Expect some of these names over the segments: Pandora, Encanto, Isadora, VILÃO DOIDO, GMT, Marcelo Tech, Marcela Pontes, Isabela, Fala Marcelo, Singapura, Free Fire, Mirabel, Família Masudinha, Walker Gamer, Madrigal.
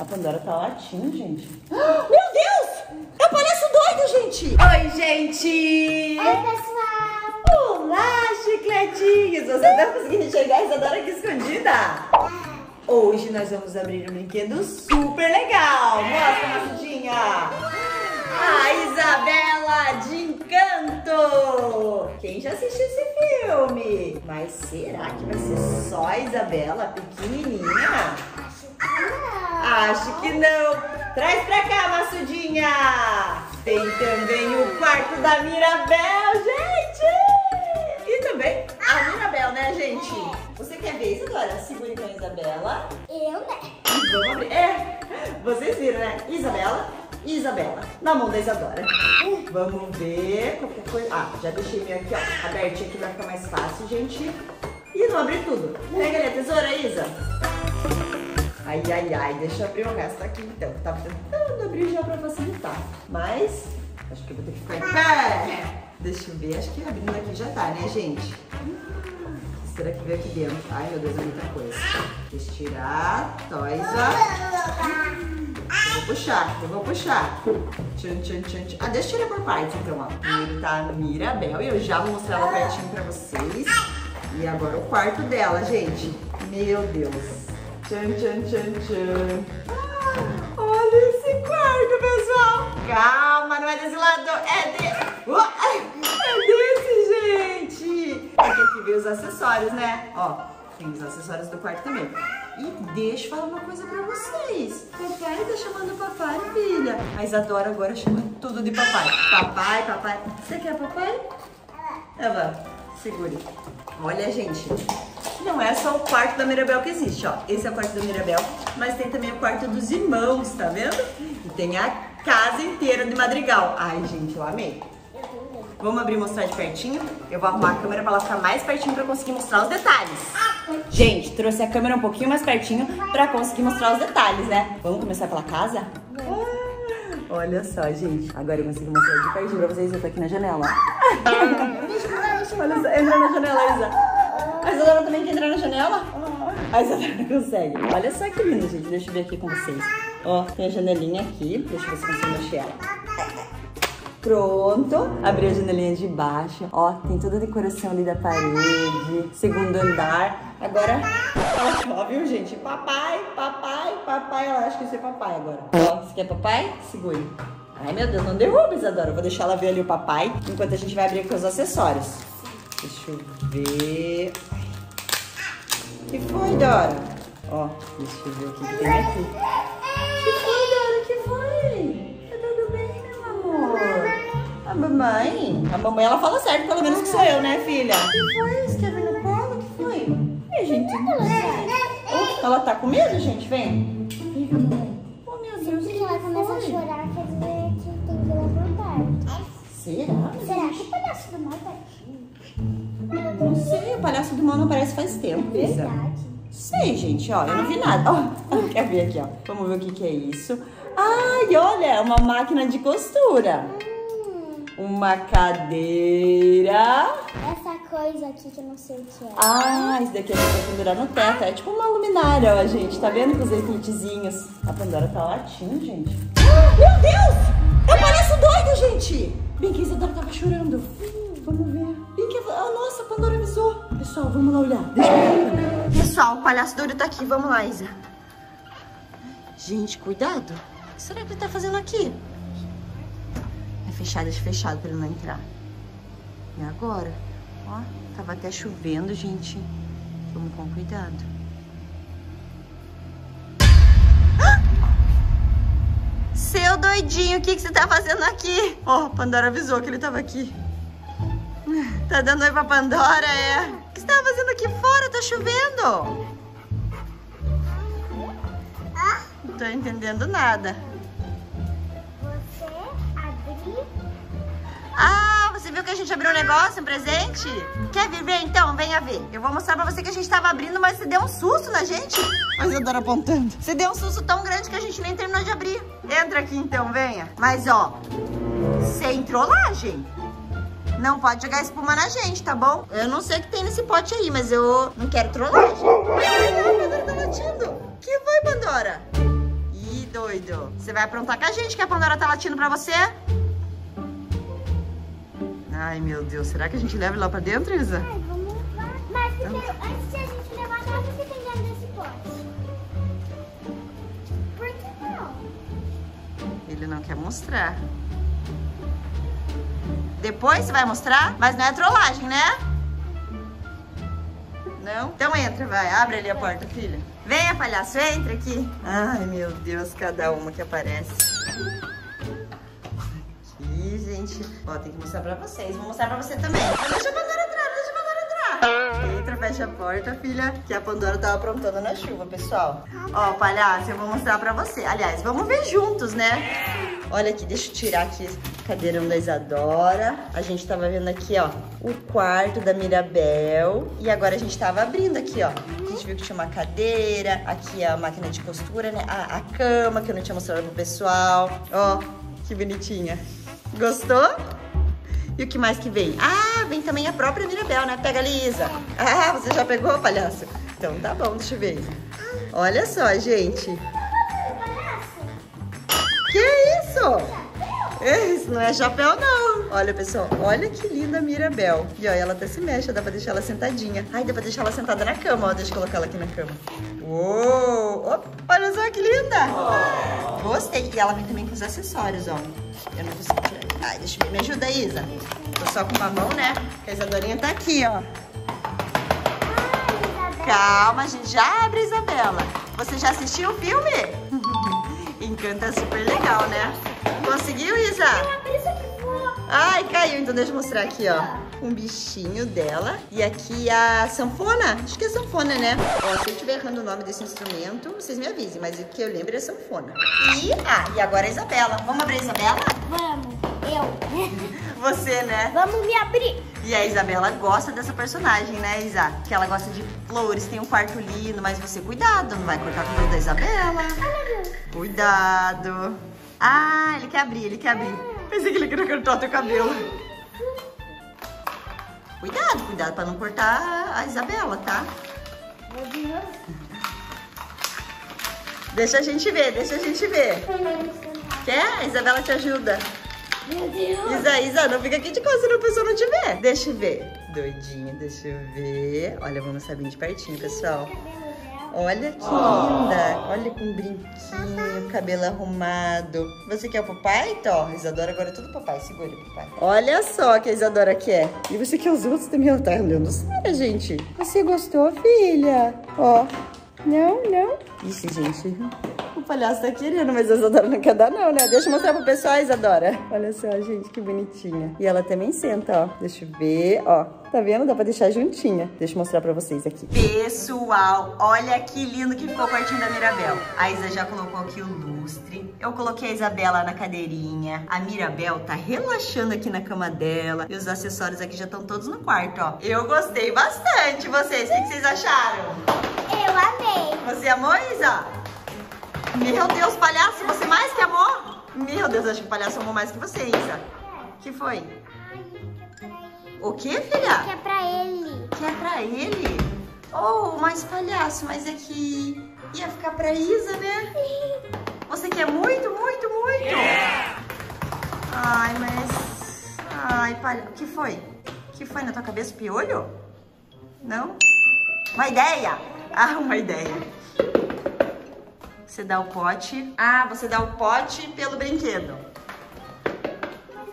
A Pandora tá latindo, gente. Ah, meu Deus! Eu pareço doido, gente! Oi, gente! Oi, pessoal! Olá, chicletinhos! Você tá conseguindo enxergar a Isadora aqui escondida? Hoje nós vamos abrir um brinquedo super legal! Mostra, Masudinha! A Isabela de Encanto! Quem já assistiu esse filme? Mas será que vai ser só a Isabela pequenininha? Acho que não! Traz pra cá, Masudinha! Tem também o quarto da Mirabel, gente! E também a Mirabel, né, gente? Você quer ver, Isadora? Segura então a Isabela. Eu, né? Vamos abrir. É, vocês viram, né? Isabela, na mão da Isadora. Vamos ver qualquer coisa. Ah, já deixei meio aqui, ó, abertinho aqui, vai ficar mais fácil, gente. E não abrir tudo. Pega ali a tesoura, Isa. Ai, ai, ai, deixa eu abrir uma gasta aqui então. Tava tentando abrir já pra facilitar, mas acho que eu vou ter que ficar em pé. Deixa eu ver, acho que abrindo aqui já tá, né, gente? Será que veio aqui dentro? Ai, meu Deus, é muita coisa. Deixa eu tirar. Toisa. Eu vou puxar. Tchan. Ah, deixa eu tirar por partes então, ó. Primeiro tá a Mirabel e eu já vou mostrar ela pertinho pra vocês. E agora o quarto dela, gente. Meu Deus. Tchan. Ah, olha esse quarto, pessoal. Calma, não é desse lado, é de... é desse, gente. Aqui veio os acessórios, né? Ó. Tem os acessórios do quarto também. E deixa eu falar uma coisa pra vocês. Papai tá chamando o papai, filha. A Isadora agora chama tudo de papai. Papai. Você quer papai? Ela, segure. Olha, gente. Não é só o quarto da Mirabel que existe, ó. Esse é o quarto da Mirabel. Mas tem também o quarto dos irmãos, tá vendo? E tem a casa inteira de Madrigal. Ai, gente, eu amei. Vamos abrir e mostrar de pertinho. Eu vou arrumar a câmera pra ela ficar mais pertinho pra eu conseguir mostrar os detalhes. Gente, trouxe a câmera um pouquinho mais pertinho pra conseguir mostrar os detalhes, né? Vamos começar pela casa? Olha só, gente. Agora eu consigo mostrar de pertinho pra vocês. Eu tô aqui na janela. Olha só, entra na janela, Isa. A Isadora também quer entrar na janela? A Isadora não consegue. Olha só que lindo, gente. Deixa eu ver aqui com vocês. Ó, tem a janelinha aqui. Deixa eu ver se eu consigo mexer ela. Pronto, abri a janelinha de baixo, ó, tem toda a decoração ali da parede, segundo andar. Agora, ó, viu, gente? Papai, ela acha que isso é papai agora. Ó, você quer papai? Segure. Ai, meu Deus, não derruba, Isadora, eu vou deixar ela ver ali o papai, enquanto a gente vai abrir aqui os acessórios. Deixa eu ver... O que foi, Dora? Ó, deixa eu ver o que tem aqui. A mamãe, ela fala certo, pelo menos que sou eu, né, filha? O que foi? Escreveu no colo? O que foi? E, gente, ela tá com medo, gente? Vem. Oh, meu Deus, que ela começa a chorar, quer dizer que tem que levantar. Será? Será que o palhaço do mal tá aqui? Não sei, o palhaço do mal não aparece faz tempo. É verdade. Sei, gente, ó, eu não vi nada. Ó, quer ver aqui, ó. Vamos ver o que é isso. Ai, olha, é uma máquina de costura. Uma cadeira. Essa coisa aqui que eu não sei o que é. Ah, isso daqui é pra pendurar no teto. É tipo uma luminária, ó, gente. Tá vendo com os enfeitezinhos? A Pandora tá latindo, gente. Meu Deus! Eu pareço doida, gente! Bem que a Isadora tava chorando. Vamos ver. Bem que... Ah, nossa, a Pandora avisou. Pessoal, vamos lá olhar. Deixa eu ver. Pessoal, o palhaço doido tá aqui. Vamos lá, Isa. Gente, cuidado. O que será que ele tá fazendo aqui? Fechado pra ele não entrar. E agora? Ó, tava até chovendo, gente. Vamos com cuidado. Ah! Seu doidinho, o que você tá fazendo aqui? Ó, a Pandora avisou que ele tava aqui. Tá dando oi pra Pandora, é? O que você tava fazendo aqui fora? Tá chovendo. Não tô entendendo nada. Ah, você viu que a gente abriu um negócio, um presente? Quer ver então? Venha ver. Eu vou mostrar pra você que a gente tava abrindo, mas você deu um susto na gente. A Isadora apontando. Você deu um susto tão grande que a gente nem terminou de abrir. Entra aqui então, venha. Mas ó, sem trollagem. Não pode jogar espuma na gente, tá bom? Eu não sei o que tem nesse pote aí, mas eu não quero trollagem. Ai, a Pandora tá latindo. Que foi, Pandora? doido. Você vai aprontar com a gente que a Pandora tá latindo pra você? Ai, meu Deus. Será que a gente leva ele lá pra dentro, Isa? Ai, vamos levar. Mas então, antes de a gente levar, dá pra você pegar nesse pote. Por que não? Ele não quer mostrar. Depois você vai mostrar? Mas não é trollagem, né? Não? Então entra, vai. Abre ali a porta, filha. Venha, palhaço, entra aqui. Ai, meu Deus, cada uma que aparece. Aqui, gente. Ó, tem que mostrar pra vocês. Vou mostrar pra você também. Deixa a Pandora entrar, deixa a Pandora entrar. Entra, fecha a porta, filha, que a Pandora tava aprontando na chuva, pessoal. Ó, palhaço, eu vou mostrar pra você. Aliás, vamos ver juntos, né? Olha aqui, deixa eu tirar aqui o cadeirão da Isadora. A gente tava vendo aqui, ó, o quarto da Mirabel. E agora a gente tava abrindo aqui, ó. A gente viu que tinha uma cadeira, aqui a máquina de costura, né? A cama, que eu não tinha mostrado pro pessoal. Ó, que bonitinha. Gostou? E o que mais que vem? Ah, vem também a própria Mirabel, né? Pega ali, Isa. Ah, você já pegou, palhaço? Então tá bom, deixa eu ver. Olha só, gente. Que isso? Isso não é chapéu, não. Olha, pessoal, olha que linda a Mirabel. E olha, ela até se mexe, dá pra deixar ela sentadinha. Ai, dá pra deixar ela sentada na cama, ó. Deixa eu colocar ela aqui na cama. Uou! Opa, olha só que linda! Gostei. E ela vem também com os acessórios, ó. Eu não consigo tirar. Ai, deixa eu ver. Me ajuda aí, Isa. Tô só com uma mão, né? Porque a Isadorinha tá aqui, ó. Calma, a gente já abre, Isabela. Você já assistiu o filme? Encanto é super legal, né? Conseguiu, Isa? Ai, caiu. Então deixa eu mostrar aqui, ó. Um bichinho dela. E aqui a sanfona. Acho que é sanfona, né? Ó, se eu estiver errando o nome desse instrumento, vocês me avisem. Mas o que eu lembro é sanfona. E, e agora a Isabela. Vamos abrir a Isabela? Vamos. Eu. Você, né? Vamos me abrir. E a Isabela gosta dessa personagem, né, Isa? Que ela gosta de flores, tem um quarto lindo, mas você, cuidado, não vai cortar a flor da Isabela. Cuidado. Ah, ele quer abrir, ele quer abrir. Pensei que ele queria cortar o teu cabelo. Cuidado, cuidado pra não cortar a Isabela, tá? Deixa a gente ver, deixa a gente ver. Quer? A Isabela te ajuda. Meu Deus. Isa, Isa, não fica aqui de costas, senão a pessoa não te vê. Deixa eu ver. Doidinha, deixa eu ver. Olha, vamos mostrar bem de pertinho, pessoal. Olha que linda. Olha com um brinquinho, cabelo arrumado. Você quer o papai? Tó, Isadora agora é tudo papai. Segura o papai. Olha só que a Isadora quer. E você quer os outros também? Ela tá olhando sério, gente. Você gostou, filha? Ó. Não, não. Ixi, gente. O palhaço tá querendo, mas a Isadora não quer dar não, né? Deixa eu mostrar pro pessoal, Isadora. Olha só, gente, que bonitinha. E ela também senta, ó. Deixa eu ver, ó. Tá vendo? Dá pra deixar juntinha. Deixa eu mostrar pra vocês aqui. Pessoal, olha que lindo que ficou o quartinho da Mirabel. A Isa já colocou aqui o lustre. Eu coloquei a Isabela na cadeirinha. A Mirabel tá relaxando aqui na cama dela. E os acessórios aqui já estão todos no quarto, ó. Eu gostei bastante. Vocês, o que vocês acharam? Eu amei. Você amou, Isa? Meu Deus, palhaço, você mais que amou? Meu Deus, acho que o palhaço amou mais que você, Isa. O que foi? O que, filha? Que é pra ele. Que é pra ele? Oh, mas palhaço, mas é que ia ficar pra Isa, né? Você quer muito, muito, muito? Yeah. Ai, mas... Ai, palhaço, o que foi? O que foi na tua cabeça? Piolho? Não? Uma ideia! Ah, uma ideia. Você dá o pote. Ah, você dá o pote pelo brinquedo.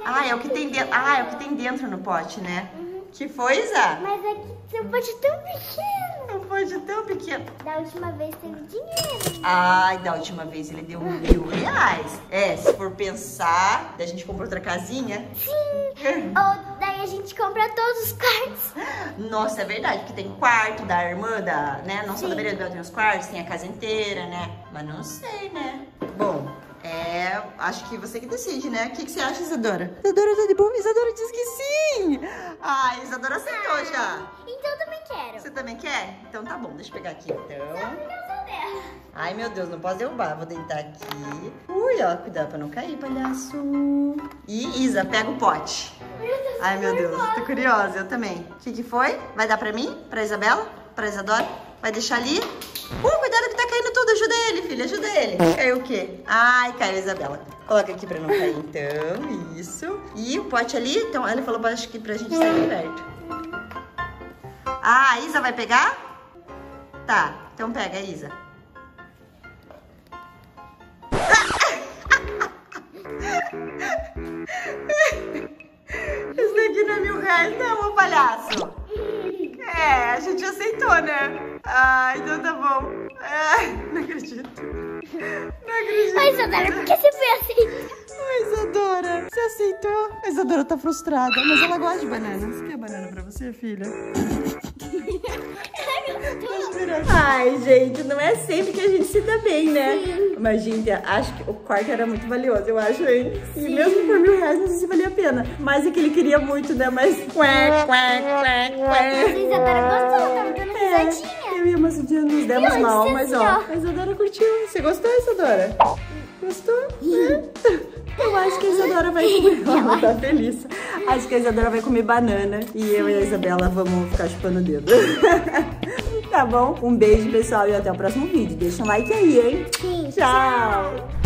Ah, é o que tem dentro. Ah, é o que tem dentro no pote, né? Uhum. Que foi, Isa? Mas aqui tem um pote tão pequeno. Um pote tão pequeno. Da última vez teve dinheiro. Ai, da última vez ele deu R$1.000. É, se for pensar, daí a gente compra outra casinha. Sim. Ou daí a gente compra todos os quartos. Nossa, é verdade, porque tem quarto da irmã, né? Não só da Mirabel tem os quartos, tem a casa inteira, né? Mas não sei, né? Bom. É, acho que você que decide, né? O que você acha, Isadora? Isadora tá de boa? Isadora diz que sim! Ah, Isadora aceitou já! Então eu também quero! Você também quer? Então tá bom, deixa eu pegar aqui então. Não, porque eu sou dela! Ai, meu Deus, não posso derrubar, vou deitar aqui. Ui, ó, cuidado pra não cair, palhaço! E Isa, pega o pote! Ai, meu Deus, tô curiosa, eu também. O que foi? Vai dar pra mim? Pra Isabela? Pra Isadora? Vai deixar ali? Cuidado! cuidado que tá caindo tudo. Ajuda ele, filha, ajuda ele. Caiu o quê? Ai, caiu a Isabela. Coloca aqui pra não cair, então. Isso. E o pote ali, então, ela falou acho que pra gente estar aqui perto. Ah, a Isa vai pegar? Tá, então pega, Isa. Isso daqui não é R$1000, não, ô palhaço. É, a gente aceitou, né? Ah, então tá bom. Ah, não acredito. Não acredito. Mas, Isadora, por que você foi assim? Ai, Isadora, você aceitou? A Isadora tá frustrada, mas ela gosta de banana. Você quer banana pra você, filha? Ai, gente, não é sempre que a gente se dá bem, né? Sim. Mas, gente, acho que o quarto era muito valioso, eu acho, hein? Sim. E mesmo por R$1000 não sei se valia a pena. Mas é que ele queria muito, né? Mas... Mas a Isadora gostou, tava dando risadinha. Eu e a Maçudinha nos demos mal, mas ó, a Isadora curtiu. Você gostou, Isadora? Gostou? Eu acho que a Isadora vai comer. Ela tá feliz. Acho que a Isadora vai comer banana. E eu e a Isabela vamos ficar chupando o dedo. Tá bom? Um beijo, pessoal, e até o próximo vídeo. Deixa um like aí, hein? Sim, tchau!